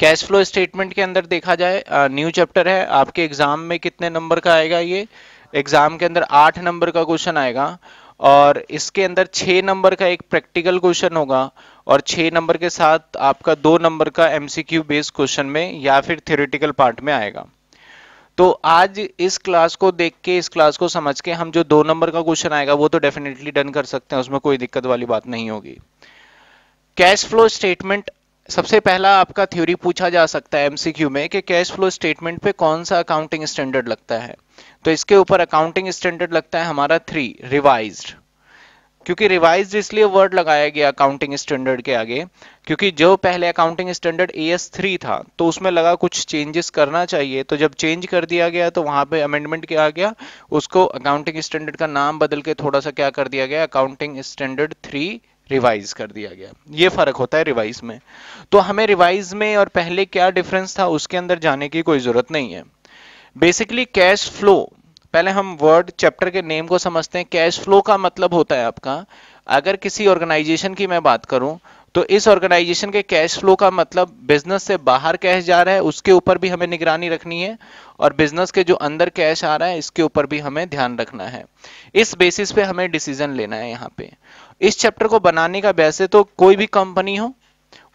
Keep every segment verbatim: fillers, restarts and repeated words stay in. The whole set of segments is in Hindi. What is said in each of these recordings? कैश फ्लो स्टेटमेंट के अंदर देखा जाए, न्यू चैप्टर है, आपके एग्जाम में कितने नंबर का आएगा, ये एग्जाम के अंदर आठ नंबर का क्वेश्चन आएगा और इसके अंदर छः नंबर का एक प्रैक्टिकल क्वेश्चन होगा और छः नंबर के साथ आपका दो नंबर का एमसीक्यू बेस्ड क्वेश्चन में या फिर थ्योरेटिकल पार्ट में आएगा। तो आज इस क्लास को देख के, इस क्लास को समझ के हम जो दो नंबर का क्वेश्चन आएगा वो तो डेफिनेटली डन कर सकते हैं, उसमें कोई दिक्कत वाली बात नहीं होगी। कैश फ्लो स्टेटमेंट सबसे पहला आपका थ्योरी पूछा जा सकता है एमसीक्यू में कि कैश फ्लो स्टेटमेंट पे कौन सा अकाउंटिंग स्टैंडर्ड लगता है, तो इसके ऊपर अकाउंटिंग स्टैंडर्ड लगता है हमारा थ्री रिवाइज्ड। क्योंकि रिवाइज्ड इसलिए वर्ड लगाया गया अकाउंटिंग स्टैंडर्ड के आगे क्योंकि जो पहले अकाउंटिंग स्टैंडर्ड एएस थ्री था तो उसमें लगा कुछ चेंजेस करना चाहिए, तो जब चेंज कर दिया गया तो वहां पे अमेंडमेंट किया गया, उसको अकाउंटिंग स्टैंडर्ड का नाम बदल के थोड़ा सा क्या कर दिया गया, अकाउंटिंग स्टैंडर्ड थ्री रिवाइज कर दिया गया। ये फर्क होता है रिवाइज में। तो हमें रिवाइज में और पहले क्या डिफरेंस था उसके अंदर जाने की कोई जरूरत नहीं है। बेसिकली कैश फ्लो, पहले हम वर्ड चैप्टर के नेम को समझते हैं। कैश फ्लो का मतलब होता है आपका, अगर किसी ऑर्गेनाइजेशन की मैं बात करूं तो इस ऑर्गेनाइजेशन के कैश फ्लो का मतलब बिजनेस से बाहर कैश जा रहा है उसके ऊपर भी हमें निगरानी रखनी है और बिजनेस के जो अंदर कैश आ रहा है इसके ऊपर भी हमें ध्यान रखना है। इस बेसिस पे हमें डिसीजन लेना है। यहाँ पे इस चैप्टर को बनाने का वैसे तो कोई भी कंपनी हो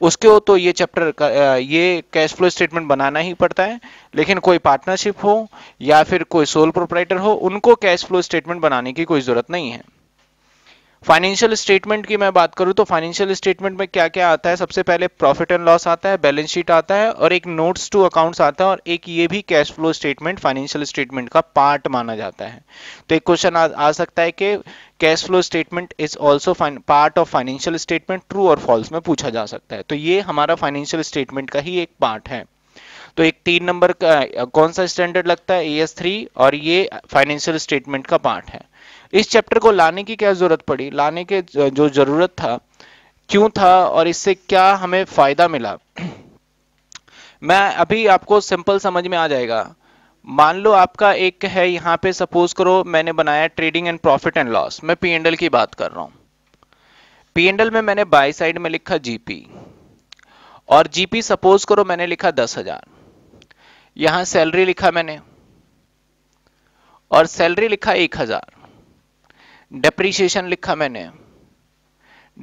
उसके हो तो ये चैप्टर, ये कैश फ्लो स्टेटमेंट बनाना ही पड़ता है, लेकिन कोई पार्टनरशिप हो या फिर कोई सोल प्रोप्राइटर हो उनको कैश फ्लो स्टेटमेंट बनाने की कोई जरूरत नहीं है। फाइनेंशियल स्टेटमेंट की मैं बात करूं तो फाइनेंशियल स्टेटमेंट में क्या क्या आता है, सबसे पहले प्रॉफिट एंड लॉस आता है, बैलेंस शीट आता है और एक नोट्स टू अकाउंट्स आता है और एक ये भी cash flow statement financial statement का पार्ट माना जाता है। तो एक क्वेश्चन आ, आ सकता है कि cash flow statement is also part of financial statement, true और फॉल्स में पूछा जा सकता है। तो ये हमारा फाइनेंशियल स्टेटमेंट का ही एक पार्ट है। तो एक तीन नंबर का कौन सा स्टैंडर्ड लगता है, एएस थ्री, और ये फाइनेंशियल स्टेटमेंट का पार्ट है। इस चैप्टर को लाने की क्या जरूरत पड़ी, लाने के जो जरूरत था क्यों था और इससे क्या हमें फायदा मिला, मैं अभी आपको सिंपल समझ में आ जाएगा। मान लो आपका एक है यहाँ पे, सपोज करो मैंने बनाया trading and profit and loss, मैं पी एंड एल की बात कर रहा हूँ। पी एंड एल में मैंने बाई साइड में लिखा जीपी और जीपी सपोज करो मैंने लिखा दस हजार, यहाँ सैलरी लिखा मैंने और सैलरी लिखा एक हजार, डेप्रीशिएशन लिखा मैंने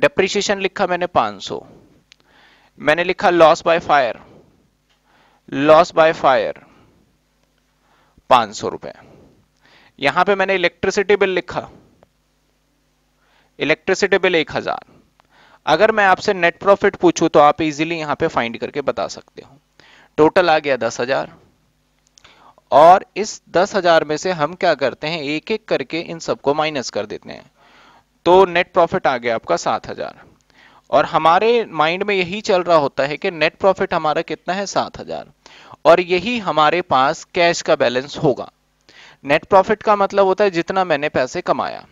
डेप्रीशिएशन लिखा मैंने पाँच सौ, मैंने लिखा loss by fire loss by fire पाँच सौ रुपए, यहां पे मैंने इलेक्ट्रिसिटी बिल लिखा इलेक्ट्रिसिटी बिल एक हजार। अगर मैं आपसे नेट प्रॉफिट पूछूं तो आप इजीली यहां पे फाइंड करके बता सकते हो। टोटल आ गया दस हजार और इस दस हजार में से हम क्या करते हैं, एक एक करके इन सबको माइनस कर देते हैं। तो नेट प्रॉफिट आ गया आपका सात हजार और हमारे माइंड में यही चल रहा होता है कि नेट प्रॉफिट हमारा कितना है, सात हजार और यही हमारे पास कैश का बैलेंस होगा। नेट प्रॉफिट का मतलब होता है जितना मैंने पैसे कमाया,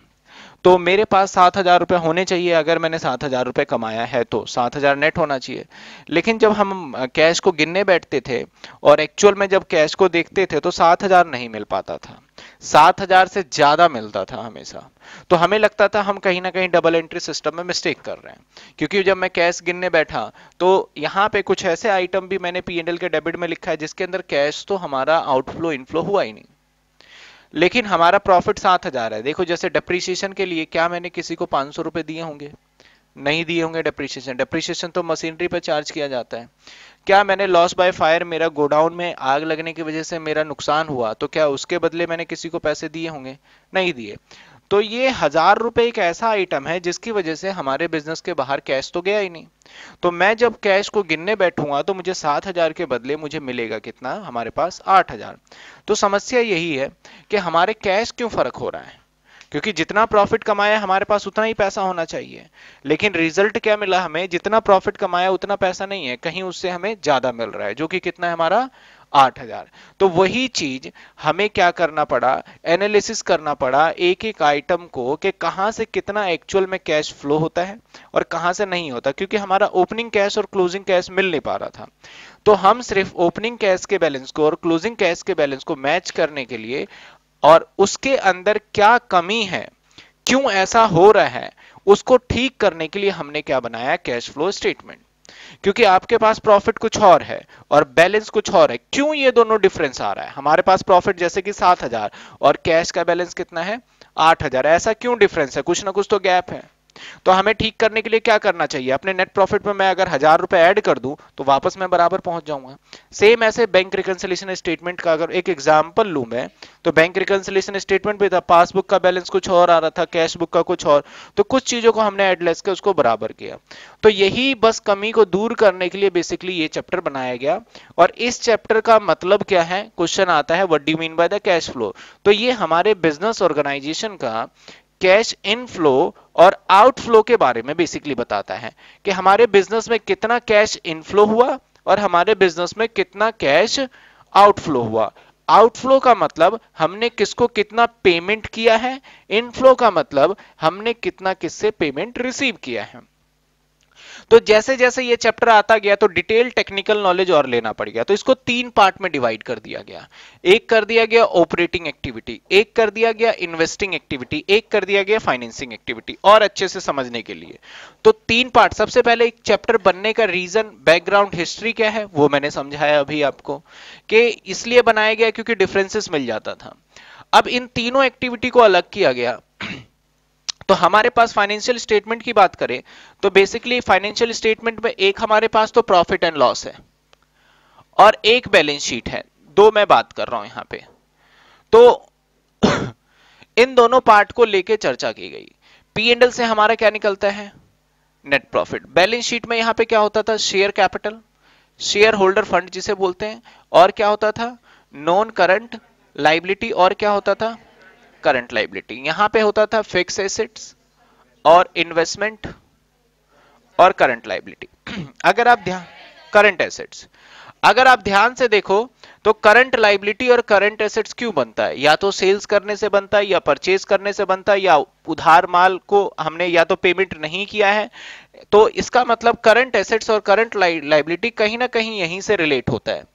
तो मेरे पास सात हजार रुपये होने चाहिए। अगर मैंने सात हजार रुपये कमाया है तो सात हजार नेट होना चाहिए। लेकिन जब हम कैश को गिनने बैठते थे और एक्चुअल में जब कैश को देखते थे तो सात हजार नहीं मिल पाता था, सात हजार से ज्यादा मिलता था हमेशा। तो हमें लगता था हम कहीं ना कहीं डबल एंट्री सिस्टम में मिस्टेक कर रहे हैं, क्योंकि जब मैं कैश गिनने बैठा तो यहाँ पे कुछ ऐसे आइटम भी मैंने पी एंड एल के डेबिट में लिखा है जिसके अंदर कैश तो हमारा आउटफ्लो इनफ्लो हुआ ही नहीं, लेकिन हमारा प्रॉफिट सात हजार है। देखो जैसे डेप्रिसिएशन के लिए क्या मैंने किसी को पाँच सौ रुपये दिए होंगे, नहीं दिए होंगे। डेप्रिसिएशन डेप्रिसिएशन तो मशीनरी पर चार्ज किया जाता है। क्या मैंने लॉस बाय फायर, मेरा गोडाउन में आग लगने की वजह से मेरा नुकसान हुआ, तो क्या उसके बदले मैंने किसी को पैसे दिए होंगे, नहीं दिए। तो ये हजार रुपए एक ऐसा आइटम है जिसकी वजह से हमारे बिजनेस के बाहर कैश तो गया ही नहीं। तो मैं जब कैश को गिनने बैठूंगा तो मुझे सात हजार के बदले मुझे मिलेगा कितना, हमारे पास आठ हजार। तो समस्या यही है कि हमारे कैश क्यों फर्क हो रहा है, क्योंकि जितना प्रॉफिट कमाया हमारे पास उतना ही पैसा होना चाहिए, लेकिन रिजल्ट क्या मिला हमें, जितना प्रॉफिट कमाया उतना पैसा नहीं है, कहीं उससे हमें ज्यादा मिल रहा है, जो कि कितना है हमारा आठ हजार। तो वही चीज हमें क्या करना पड़ा, एनालिसिस करना पड़ा एक एक आइटम को कि कहां से कितना एक्चुअल में कैश फ्लो होता है और कहां से नहीं होता, क्योंकि हमारा ओपनिंग कैश और क्लोजिंग कैश मिल नहीं पा रहा था। तो हम सिर्फ ओपनिंग कैश के बैलेंस को और क्लोजिंग कैश के बैलेंस को मैच करने के लिए और उसके अंदर क्या कमी है, क्यों ऐसा हो रहा है, उसको ठीक करने के लिए हमने क्या बनाया, कैश फ्लो स्टेटमेंट। क्योंकि आपके पास प्रॉफिट कुछ और है और बैलेंस कुछ और है। क्यों ये दोनों डिफरेंस आ रहा है? हमारे पास प्रॉफिट जैसे कि सात हजार और कैश का बैलेंस कितना है, आठ हजार। ऐसा क्यों डिफरेंस है? कुछ ना कुछ तो गैप है। तो हमें ठीक करने के लिए क्या करना चाहिए? अपने नेट प्रॉफिट में मैं अगर हजार रुपए ऐड कर दूं तो वापस मैं बराबर पहुंच जाऊंगा। सेम ऐसे बैंक रिकंसिलिएशन स्टेटमेंट का अगर एक एग्जांपल लूं मैं, तो बैंक रिकंसिलिएशन स्टेटमेंट पे था पासबुक का बैलेंस कुछ और आ रहा था, कैश बुक का कुछ और, तो कुछ चीजों को हमने एडलेस के उसको बराबर किया। तो यही बस कमी को दूर करने के लिए बेसिकली ये चैप्टर बनाया गया। और इस चैप्टर का मतलब क्या है? क्वेश्चन आता है what do you mean by the cash flow. तो ये हमारे बिजनेस ऑर्गेनाइजेशन का कैश इनफ्लो और आउटफ्लो के बारे में बेसिकली बताता है कि हमारे बिजनेस में कितना कैश इनफ्लो हुआ और हमारे बिजनेस में कितना कैश आउटफ्लो हुआ। आउटफ्लो का मतलब हमने किसको कितना पेमेंट किया है, इनफ्लो का मतलब हमने कितना किससे पेमेंट रिसीव किया है। तो जैसे जैसे ये चैप्टर आता गया तो डिटेल टेक्निकल नॉलेज और लेना पड़ गया। तो इसको तीन पार्ट में डिवाइड कर दिया गया। एक कर दिया गया ऑपरेटिंग एक्टिविटी, एक कर दिया गया इन्वेस्टिंग एक्टिविटी, एक कर दिया गया फाइनेंसिंग एक्टिविटी, और अच्छे से समझने के लिए। तो तीन पार्ट। सबसे पहले एक चैप्टर बनने का रीजन, बैकग्राउंड, हिस्ट्री क्या है वो मैंने समझाया अभी आपको कि इसलिए बनाया गया क्योंकि डिफरेंसेस मिल जाता था। अब इन तीनों एक्टिविटी को अलग किया गया। तो हमारे पास फाइनेंशियल स्टेटमेंट की बात करें तो बेसिकली फाइनेंशियल स्टेटमेंट में एक हमारे पास तो प्रॉफिट एंड लॉस है और एक बैलेंस शीट है। दो मैं बात कर रहा हूं यहां पे। तो इन दोनों पार्ट को लेके चर्चा की गई। पी एंड एल से हमारा क्या निकलता है? Net profit. बैलेंस शीट में यहां पे क्या होता था? Share capital, share holder fund जिसे बोलते हैं, और क्या होता था? नॉन करंट लाइबिलिटी, और क्या होता था? Current liability. यहां पे होता था फिक्स एसेट्स और इन्वेस्टमेंट और करंट लाइबिलिटी। अगर आप ध्यान करंट एसेट्स अगर आप ध्यान से देखो तो करंट लाइबिलिटी और करंट एसेट्स क्यों बनता है? या तो सेल्स करने से बनता है, या परचेज करने से बनता है, या उधार माल को हमने या तो पेमेंट नहीं किया है। तो इसका मतलब करंट एसेट्स और करंट लाइबिलिटी कहीं ना कहीं यहीं से रिलेट होता है।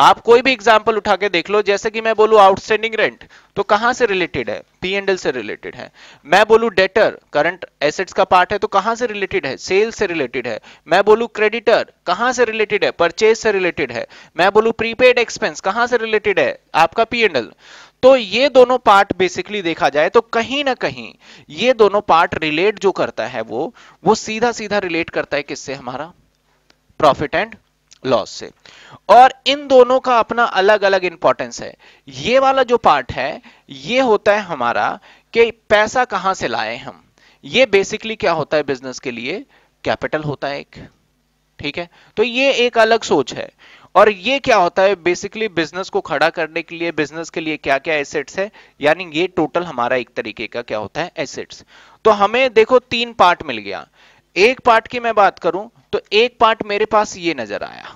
आप कोई भी एग्जाम्पल उठा के देख लो। जैसे कि मैं बोलूं आउटस्टैंडिंग रेंट, तो कहां से रिलेटेड है? पी एंड एल से रिलेटेड है। मैं बोलूं डेटर, करंट एसेट्स का पार्ट है, तो कहां से रिलेटेड है? सेल्स से रिलेटेड है। मैं बोलूं क्रेडिटर, कहां से रिलेटेड है? परचेज से रिलेटेड है। मैं बोलूं प्रीपेड एक्सपेंस, कहां से रिलेटेड है? आपका पी एंड एल। तो ये दोनों पार्ट बेसिकली देखा जाए तो कहीं ना कहीं ये दोनों पार्ट रिलेट जो करता है वो वो सीधा सीधा रिलेट करता है किससे? हमारा प्रॉफिट एंड लॉस से। और इन दोनों का अपना अलग अलग इंपॉर्टेंस है। ये वाला जो पार्ट है ये होता है हमारा कि पैसा कहां से लाए हम। ये बेसिकली क्या होता है? बिजनेस के लिए कैपिटल होता है एक, ठीक है। तो ये एक अलग सोच है। और ये क्या होता है? बेसिकली बिजनेस को खड़ा करने के लिए बिजनेस के लिए क्या क्या एसेट्स है, यानी ये टोटल हमारा एक तरीके का क्या होता है? एसेट्स। तो हमें देखो तीन पार्ट मिल गया। एक पार्ट की मैं बात करूं तो एक पार्ट मेरे पास ये नजर आया,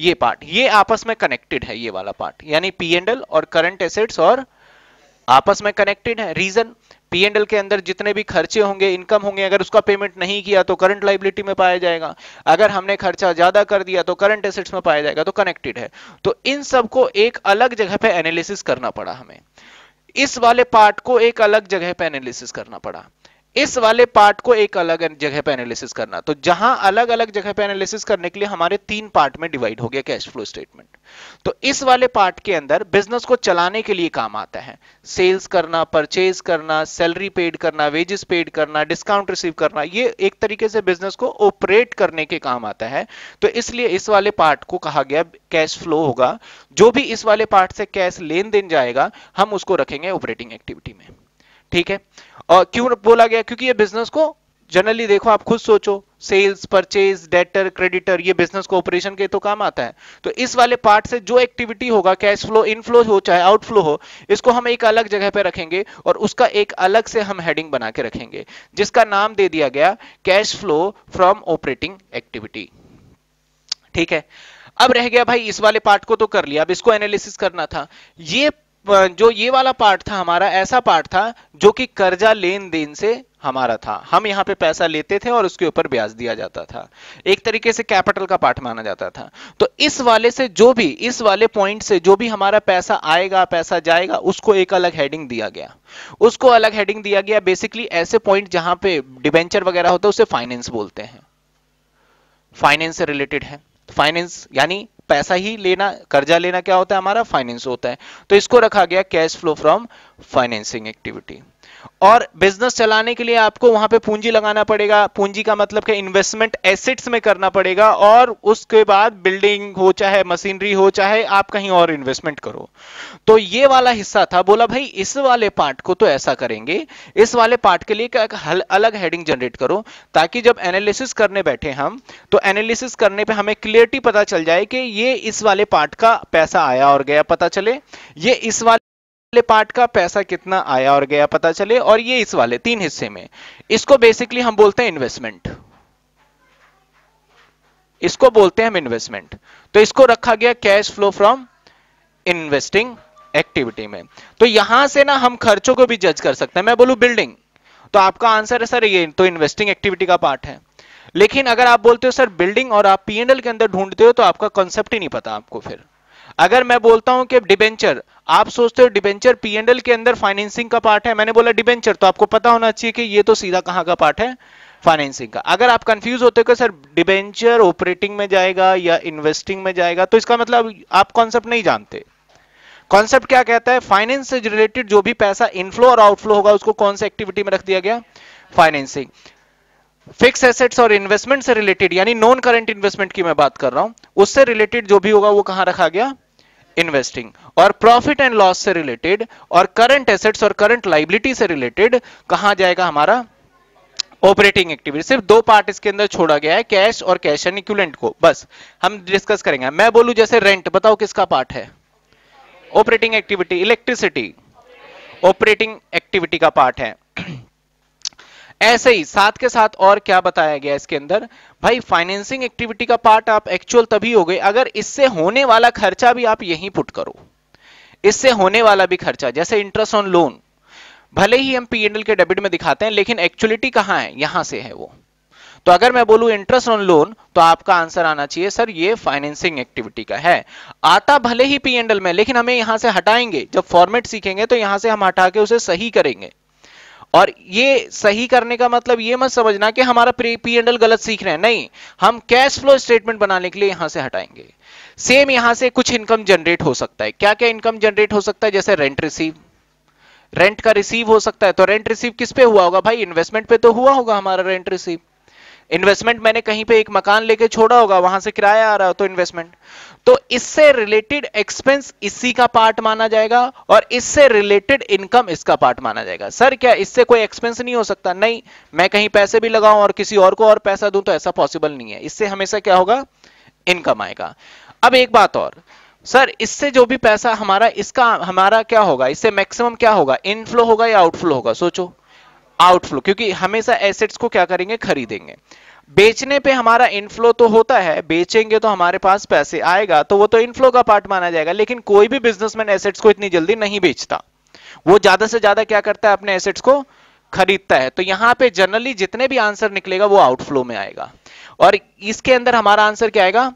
ये पार्ट, ये आपस में कनेक्टेड है। ये वाला पार्ट यानी पी एंड एल और करंट एसेट्स और आपस में कनेक्टेड है। रीजन, पी एंड एल के अंदर जितने भी खर्चे होंगे, इनकम होंगे, अगर उसका पेमेंट नहीं किया तो करंट लाइबिलिटी में पाया जाएगा, अगर हमने खर्चा ज्यादा कर दिया तो करंट एसेट्स में पाया जाएगा। तो कनेक्टेड है। तो इन सबको एक अलग जगह पे एनालिसिस करना पड़ा हमें। इस वाले पार्ट को एक अलग जगह पे एनालिसिस करना पड़ा, इस वाले पार्ट को एक अलग जगह पे एनालिसिस करना। तो जहां अलग अलग जगह पे एनालिसिस करने के लिए हमारे तीन पार्ट में डिवाइड हो गया कैश फ्लो स्टेटमेंट। तो इस वाले पार्ट के अंदर बिजनेस को चलाने के लिए काम आता है, सेल्स करना, परचेज करना, सैलरी पेड करना, वेजेस पेड करना, डिस्काउंट रिसीव करना, ये एक तरीके से बिजनेस को ऑपरेट करने के काम आता है। तो इसलिए इस वाले पार्ट को कहा गया कैश फ्लो होगा। जो भी इस वाले पार्ट से कैश लेन देन जाएगा हम उसको रखेंगे ऑपरेटिंग एक्टिविटी में, ठीक है। और क्यों बोला गया? क्योंकि ये बिजनेस को जनरली देखो, आप खुद सोचो, सेल्स, परचेज, डेटर, क्रेडिटर, ये बिजनेस को ऑपरेशन के तो काम आता है। तो इस वाले पार्ट से जो एक्टिविटी होगा, कैश फ्लो इनफ्लो हो चाहे आउटफ्लो हो, इसको हम एक अलग जगह पे रखेंगे और उसका एक अलग से हम हेडिंग बना के रखेंगे जिसका नाम दे दिया गया cash flow from operating activity, ठीक है। अब रह गया भाई, इस वाले पार्ट को तो कर लिया, अब इसको एनालिसिस करना था। ये जो ये वाला पार्ट था हमारा, ऐसा पार्ट था जो कि कर्जा लेन देन से हमारा था, हम यहाँ पे पैसा लेते थे और उसके ऊपर ब्याज दिया जाता था, एक तरीके से कैपिटल का पार्ट माना जाता था। तो इस वाले से जो भी, इस वाले पॉइंट से जो भी हमारा पैसा आएगा, पैसा जाएगा, उसको एक अलग हेडिंग दिया गया, उसको अलग हेडिंग दिया गया। बेसिकली ऐसे पॉइंट जहां पे डिबेंचर वगैरह होता है उसे फाइनेंस बोलते हैं, फाइनेंस से रिलेटेड है। फाइनेंस यानी पैसा ही लेना, कर्जा लेना क्या होता है हमारा, फाइनेंस होता है। तो इसको रखा गया cash flow from financing activity. और बिजनेस चलाने के लिए आपको वहां पे पूंजी लगाना पड़ेगा, पूंजी का मतलब क्या, इन्वेस्टमेंट एसेट्स में करना पड़ेगा, और उसके बाद बिल्डिंग हो चाहे मशीनरी हो चाहे आप कहीं और इन्वेस्टमेंट करो। तो ये वाला हिस्सा था, बोला भाई इस वाले पार्ट को तो ऐसा करेंगे, इस वाले पार्ट के लिए एक अलग हेडिंग जनरेट करो, ताकि जब एनालिसिस करने बैठे हम तो एनालिसिस करने पर हमें क्लियरिटी पता चल जाए कि ये इस वाले पार्ट का पैसा आया और गया पता चले, ये इस वाले पार्ट का पैसा कितना आया और गया पता चले, और ये इस वाले तीन हिस्से में। इसको बेसिकली हम बोलते हैं इन्वेस्टमेंट, इसको बोलते हैं हम इन्वेस्टमेंट। तो इसको रखा गया cash flow from investing activity में। तो यहां से ना हम खर्चों को भी जज कर सकते हैं। मैं बोलूं बिल्डिंग, तो आपका आंसर है सर ये तो इन्वेस्टिंग एक्टिविटी का पार्ट है। लेकिन अगर आप बोलते हो सर बिल्डिंग और आप पीएनएल के अंदर ढूंढते हो तो आपका कॉन्सेप्ट ही नहीं पता आपको। फिर अगर मैं बोलता हूं कि डिबेंचर, आप सोचते हो डिबेंचर पीएनएल के अंदर फाइनेंसिंग का पार्ट है, मैंने बोला डिबेंचर, तो आपको पता होना चाहिए कि ये तो सीधा कहां का पार्ट है, फाइनेंसिंग का। अगर आप कंफ्यूज होते हो कि सर डिबेंचर ऑपरेटिंग में जाएगा या इन्वेस्टिंग में जाएगा, तो इसका मतलब आप कॉन्सेप्ट नहीं जानते। कॉन्सेप्ट क्या कहता है, फाइनेंस से रिलेटेड जो भी पैसा इनफ्लो और आउटफ्लो होगा उसको कौन से एक्टिविटी में रख दिया गया, फाइनेंसिंग। फिक्स एसेट्स और इन्वेस्टमेंट से रिलेटेड यानी नॉन करंट इन्वेस्टमेंट की मैं बात कर रहा हूं, उससे रिलेटेड जो भी होगा वो कहां रखा गया, इन्वेस्टिंग। और प्रॉफिट एंड लॉस से रिलेटेड और करंट एसेट्स और करंट लायबिलिटी से रिलेटेड कहां जाएगा हमारा, ऑपरेटिंग एक्टिविटी। सिर्फ दो पार्ट इसके अंदर छोड़ा गया है, कैश और कैश एंड इक्विवेलेंट को बस हम डिस्कस करेंगे। मैं बोलूं जैसे रेंट, बताओ किसका पार्ट है, operating activity. Electricity operating activity का पार्ट है। ऐसे ही साथ के साथ और क्या बताया गया इसके अंदर, भाई फाइनेंसिंग एक्टिविटी का पार्ट आप एक्चुअल तभी हो गए अगर इससे होने वाला खर्चा भी आप यहीं पुट करो, इससे होने वाला भी खर्चा। जैसे इंटरेस्ट ऑन लोन भले ही हम पीएनएल के डेबिट में दिखाते हैं लेकिन एक्चुअलिटी कहां है, यहां से है वो। तो अगर मैं बोलूं इंटरेस्ट ऑन लोन तो आपका आंसर आना चाहिए सर ये फाइनेंसिंग एक्टिविटी का है। आता भले ही पीएनएल में लेकिन हमें यहां से हटाएंगे, जब फॉर्मेट सीखेंगे तो यहां से हम हटा के उसे सही करेंगे। और ये सही करने का मतलब ये मत समझना कि हमारा पी एंड एल गलत सीख रहे हैं, नहीं, हम कैश फ्लो स्टेटमेंट बनाने के लिए यहां से हटाएंगे। सेम यहां से कुछ इनकम जनरेट हो सकता है, क्या क्या इनकम जनरेट हो सकता है, जैसे रेंट रिसीव, रेंट का रिसीव हो सकता है। तो रेंट रिसीव किस पे हुआ होगा भाई, इन्वेस्टमेंट पे तो हुआ होगा हमारा रेंट रिसीव। इन्वेस्टमेंट मैंने कहीं पे एक मकान लेके छोड़ा होगा, वहां से किराया आ रहा हो तो इन्वेस्टमेंट। तो इससे रिलेटेड एक्सपेंस इसी का पार्ट माना जाएगा और इससे रिलेटेड इनकम इसका पार्ट माना जाएगा। सर क्या इससे कोई एक्सपेंस नहीं हो सकता, नहीं, मैं कहीं पैसे भी लगाऊं और किसी और को और पैसा दूं तो ऐसा पॉसिबल नहीं है। इससे हमेशा क्या होगा, इनकम आएगा। अब एक बात और सर, इससे जो भी पैसा हमारा, इसका हमारा क्या होगा, इससे मैक्सिमम क्या होगा, इनफ्लो होगा या आउटफ्लो होगा, सोचो आउटफ्लो, क्योंकि हमेशा एसेट्स को क्या करेंगे, खरीदेंगे। बेचने पे हमारा इनफ्लो तो होता है, बेचेंगे तो हमारे पास पैसे आएगा, तो वो तो इनफ्लो का पार्ट माना जाएगा। लेकिन कोई भी बिजनेसमैन एसेट्स को इतनी जल्दी नहीं बेचता, वो ज्यादा से ज्यादा क्या करता है, अपने एसेट्स को खरीदता है। तो यहाँ पे जनरली जितने भी आंसर निकलेगा वो आउटफ्लो में आएगा और इसके अंदर हमारा आंसर क्या आएगा,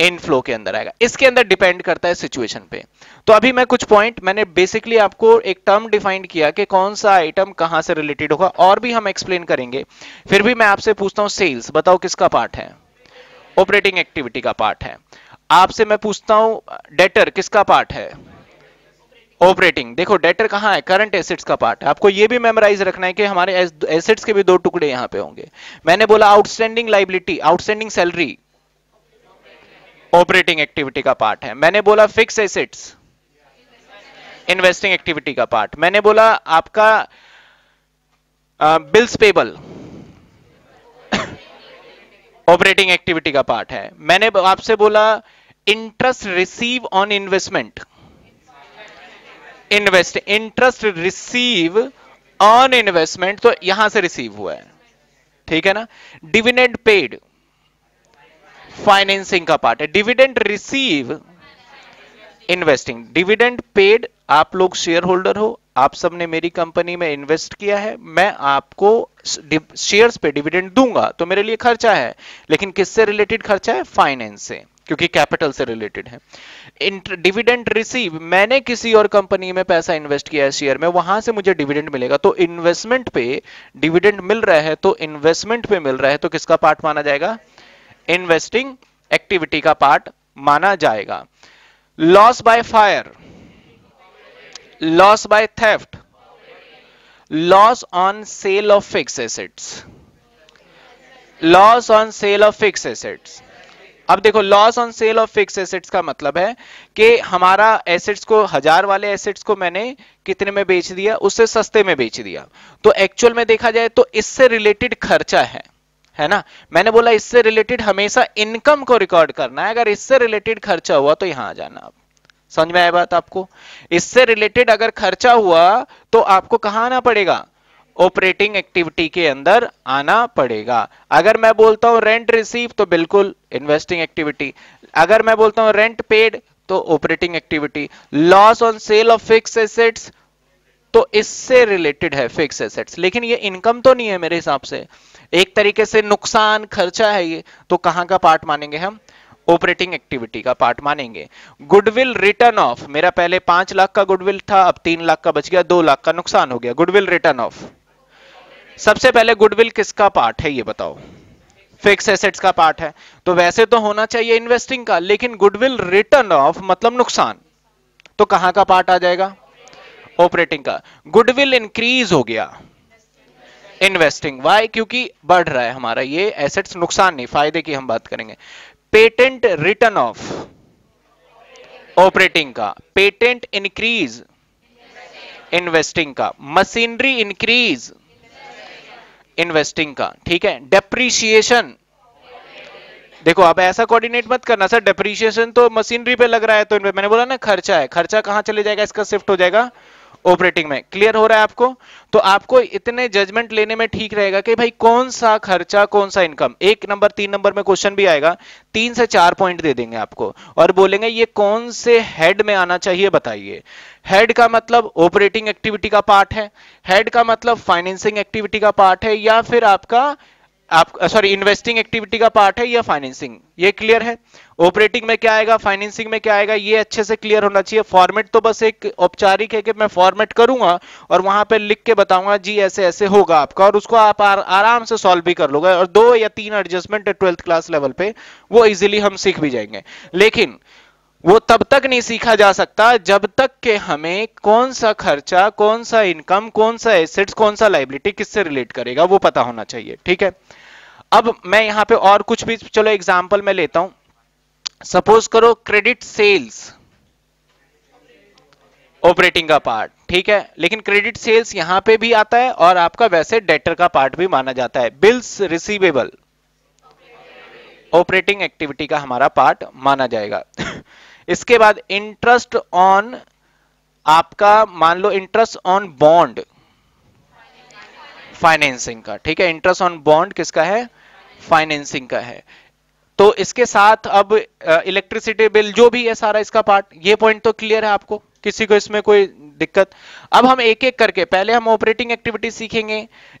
इनफ्लो के अंदर आएगा। इसके अंदर डिपेंड करता है सिचुएशन पे। तो अभी मैं कुछ पॉइंट, मैंने बेसिकली आपको एक टर्म डिफाइन किया कि कौन सा आइटम कहां से रिलेटेड होगा, और भी हम एक्सप्लेन करेंगे। फिर भी मैं आपसे पूछता हूं सेल्स, बताओ किसका पार्ट है, ऑपरेटिंग एक्टिविटी का पार्ट है। आपसे मैं पूछता हूं डेटर किसका पार्ट है, ऑपरेटिंग। देखो डेटर कहां है, करंट एसेट्स का पार्ट है। आपको ये भी मेमोराइज रखना है कि हमारे एसेट्स के भी दो टुकड़े यहां पे होंगे। मैंने बोला outstanding liability, outstanding salary operating activity का पार्ट है। मैंने बोला फिक्स एसेट्स, इन्वेस्टिंग एक्टिविटी का पार्ट। मैंने बोला आपका बिल्स पेबल, ऑपरेटिंग एक्टिविटी का पार्ट है। मैंने आपसे बोला interest receive on investment, invest interest receive on investment, तो यहां से रिसीव हुआ है, ठीक है ना। डिविडेंड पेड, फाइनेंसिंग का पार्ट है। Dividend receive, investing. Dividend paid, आप लोग शेयर होल्डर हो, आप सबने मेरी कंपनी में इन्वेस्ट किया है, मैं आपको शेयर्स पे डिविडेंड दूंगा, तो मेरे लिए खर्चा है, लेकिन किससे रिलेटेड खर्चा है? फाइनेंस से, क्योंकि कैपिटल से रिलेटेड है। डिविडेंड रिसीव, मैंने किसी और कंपनी में पैसा इन्वेस्ट किया है शेयर में, वहां से मुझे डिविडेंड मिलेगा, तो इन्वेस्टमेंट पे डिविडेंड मिल रहा है, तो इन्वेस्टमेंट पे मिल रहा है तो किसका पार्ट माना जाएगा? इन्वेस्टिंग एक्टिविटी का पार्ट माना जाएगा। Loss by fire, loss by theft, loss on sale of fix assets, loss on sale of fix assets. अब देखो, loss on sale of fix assets का मतलब है कि हमारा एसेट्स को, हजार वाले एसेट्स को मैंने कितने में बेच दिया, उससे सस्ते में बेच दिया, तो एक्चुअल में देखा जाए तो इससे रिलेटेड खर्चा है, है ना। मैंने बोला इससे रिलेटेड हमेशा इनकम को रिकॉर्ड करना है, अगर इससे रिलेटेड खर्चा हुआ तो यहां आ जाना। आप समझ में आया बात आपको? इससे रिलेटेड अगर खर्चा हुआ तो आपको कहां आना पड़ेगा? ऑपरेटिंग एक्टिविटी के अंदर आना पड़ेगा। अगर मैं बोलता हूं रेंट रिसीव तो बिल्कुल इन्वेस्टिंग एक्टिविटी, अगर मैं बोलता हूं रेंट पेड तो operating activity. Loss on sale of fix assets तो इससे रिलेटेड है फिक्स एसेट्स, लेकिन ये इनकम तो नहीं है मेरे हिसाब से, एक तरीके से नुकसान खर्चा है ये, तो कहां का पार्ट मानेंगे हम? ऑपरेटिंग एक्टिविटी का पार्ट मानेंगे। गुडविल रिटर्न ऑफ, मेरा पहले पांच लाख का गुडविल था, अब तीन लाख का बच गया, दो लाख का नुकसान हो गया, गुडविल रिटर्न ऑफ। सबसे पहले गुडविल किसका पार्ट है ये बताओ? फिक्स एसेट्स का पार्ट है, तो वैसे तो होना चाहिए इन्वेस्टिंग का, लेकिन गुडविल रिटर्न ऑफ मतलब नुकसान, तो कहां का पार्ट आ जाएगा? ऑपरेटिंग का। गुडविल इंक्रीज हो गया इन्वेस्टिंग, वाई? क्योंकि बढ़ रहा है हमारा ये एसेट्स, नुकसान नहीं, फायदे की हम बात करेंगे। पेटेंट रिटर्न ऑफ ऑपरेटिंग का, पेटेंट इंक्रीज इन्वेस्टिंग का, मशीनरी इंक्रीज इन्वेस्टिंग का, ठीक है। डेप्रीशिएशन, देखो अब ऐसा कोऑर्डिनेट मत करना सर डेप्रीशिएशन तो मशीनरी पे लग रहा है, तो मैंने बोला ना खर्चा है, खर्चा कहां चले जाएगा? इसका शिफ्ट हो जाएगा ऑपरेटिंग में। क्लियर हो रहा है आपको? तो आपको इतने जजमेंट लेने में ठीक रहेगा कि भाई कौन सा खर्चा कौन सा इनकम। एक नंबर तीन नंबर में क्वेश्चन भी आएगा, तीन से चार पॉइंट दे देंगे आपको और बोलेंगे ये कौन से हेड में आना चाहिए बताइए। हेड का मतलब ऑपरेटिंग एक्टिविटी का पार्ट है, हेड का मतलब फाइनेंसिंग एक्टिविटी का पार्ट है, या फिर आपका आप सॉरी इन्वेस्टिंग एक्टिविटी का पार्ट है या फाइनेंसिंग। ये क्लियर है? ऑपरेटिंग में क्या आएगा, फाइनेंसिंग में क्या आएगा, ये अच्छे से क्लियर होना चाहिए। फॉर्मेट तो बस एक औपचारिक है कि मैं फॉर्मेट करूंगा और वहां पे लिख के बताऊंगा जी ऐसे ऐसे होगा आपका, और उसको आप आर, आराम से सॉल्व भी कर लोगे, और दो या तीन एडजस्टमेंट ट्वेल्थ क्लास लेवल पे वो इजिली हम सीख भी जाएंगे। लेकिन वो तब तक नहीं सीखा जा सकता जब तक कि हमें कौन सा खर्चा कौन सा इनकम कौन सा एसेट्स कौन सा लायबिलिटी किससे रिलेट करेगा वो पता होना चाहिए, ठीक है। अब मैं यहां पे और कुछ भी चलो एग्जांपल में लेता हूं। सपोज करो क्रेडिट सेल्स ऑपरेटिंग का पार्ट, ठीक है, लेकिन क्रेडिट सेल्स यहां पे भी आता है और आपका वैसे डेटर का पार्ट भी माना जाता है। बिल्स रिसीवेबल ऑपरेटिंग एक्टिविटी का हमारा पार्ट माना जाएगा। इसके बाद इंटरेस्ट ऑन आपका, मान लो इंटरेस्ट ऑन बॉन्ड फाइनेंसिंग का, ठीक है, इंटरेस्ट ऑन बॉन्ड किसका है? फाइनेंसिंग का है। तो इसके साथ अब इलेक्ट्रिसिटी बिल जो भी है सारा इसका पार्ट, ये पॉइंट तो क्लियर है आपको, किसी को इसमें कोई दिक्कत। अब हम एक एक करके पहले हम ऑपरेटिंग एक्टिविटी सीखेंगे,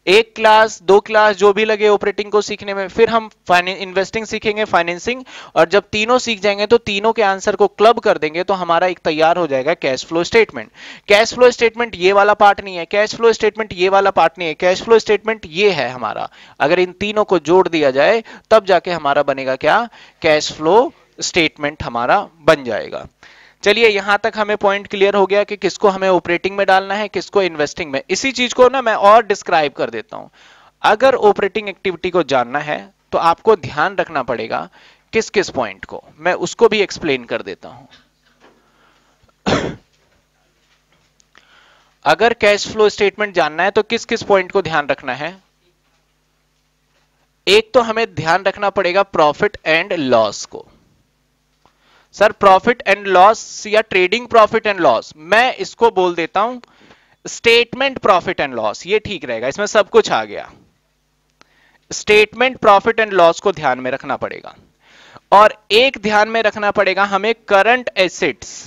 एक क्लास दो क्लास जो भी लगे ऑपरेटिंग को सीखने में, फिर हम इन्वेस्टिंग सीखेंगे, फाइनेंसिंग, और जब तीनों सीख जाएंगे तो तीनों के आंसर को क्लब कर देंगे, तो हमारा एक तैयार हो जाएगा cash flow statement. Cash flow statement ये वाला पार्ट नहीं है, कैश फ्लो स्टेटमेंट ये वाला पार्ट नहीं है, कैश फ्लो स्टेटमेंट ये है हमारा। अगर इन तीनों को जोड़ दिया जाए तब जाके हमारा बनेगा क्या? कैश फ्लो स्टेटमेंट हमारा बन जाएगा। चलिए यहां तक हमें पॉइंट क्लियर हो गया कि किसको हमें ऑपरेटिंग में डालना है, किसको इन्वेस्टिंग में। इसी चीज को ना मैं और डिस्क्राइब कर देता हूं। अगर ऑपरेटिंग एक्टिविटी को जानना है तो आपको ध्यान रखना पड़ेगा किस किस पॉइंट को, मैं उसको भी एक्सप्लेन कर देता हूं। अगर कैश फ्लो स्टेटमेंट जानना है तो किस किस पॉइंट को ध्यान रखना है? एक तो हमें ध्यान रखना पड़ेगा प्रॉफिट एंड लॉस को। सर प्रॉफिट एंड लॉस या ट्रेडिंग प्रॉफिट एंड लॉस, मैं इसको बोल देता हूं स्टेटमेंट प्रॉफिट एंड लॉस, ये ठीक रहेगा, इसमें सब कुछ आ गया। स्टेटमेंट प्रॉफिट एंड लॉस को ध्यान में रखना पड़ेगा, और एक ध्यान में रखना पड़ेगा हमें करंट एसेट्स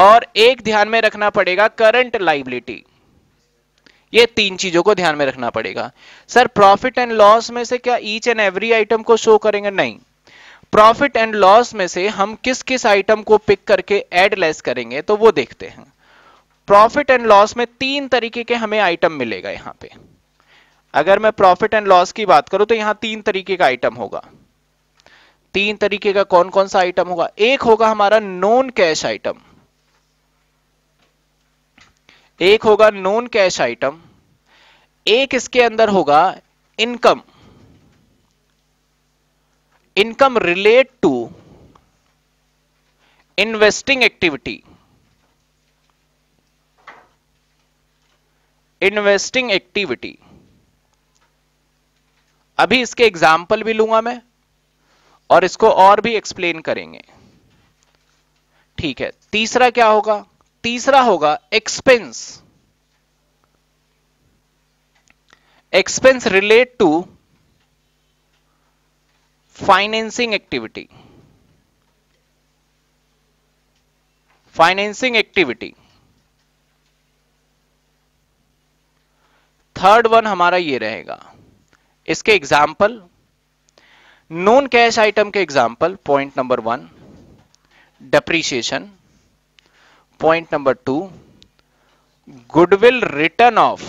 और एक ध्यान में रखना पड़ेगा करंट लायबिलिटी। ये तीन चीजों को ध्यान में रखना पड़ेगा। सर प्रॉफिट एंड लॉस में से क्या ईच एंड एवरी आइटम को शो करेंगे? नहीं, प्रॉफिट एंड लॉस में से हम किस किस आइटम को पिक करके एड लेस करेंगे तो वो देखते हैं। प्रॉफिट एंड लॉस में तीन तरीके के हमें आइटम मिलेगा। यहां पे अगर मैं प्रॉफिट एंड लॉस की बात करूं तो यहां तीन तरीके का आइटम होगा। तीन तरीके का कौन कौन सा आइटम होगा? एक होगा हमारा नॉन कैश आइटम, एक होगा नॉन कैश आइटम, एक इसके अंदर होगा income, income relate to investing activity, investing activity. अभी इसके एग्जाम्पल भी लूंगा मैं और इसको और भी एक्सप्लेन करेंगे, ठीक है। तीसरा क्या होगा? तीसरा होगा expense, expense relate to financing activity, financing activity. Third one हमारा ये रहेगा। इसके एग्जाम्पल नॉन कैश आइटम के example point number one depreciation, point number two goodwill written off,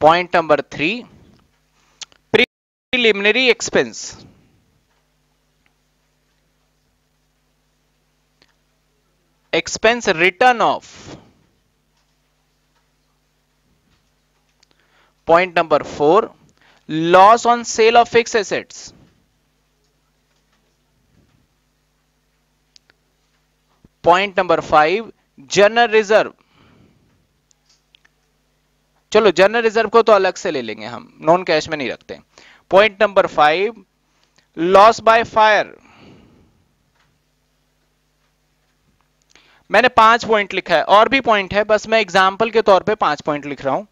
point number three preliminary expense, expense written off, point number four loss on sale of fix assets, point number five general reserve. चलो जनरल रिजर्व को तो अलग से ले लेंगे, हम नॉन कैश में नहीं रखते। Point number five loss by fire. मैंने पांच पॉइंट लिखा है, और भी पॉइंट है, बस मैं एग्जाम्पल के तौर पे पांच पॉइंट लिख रहा हूं।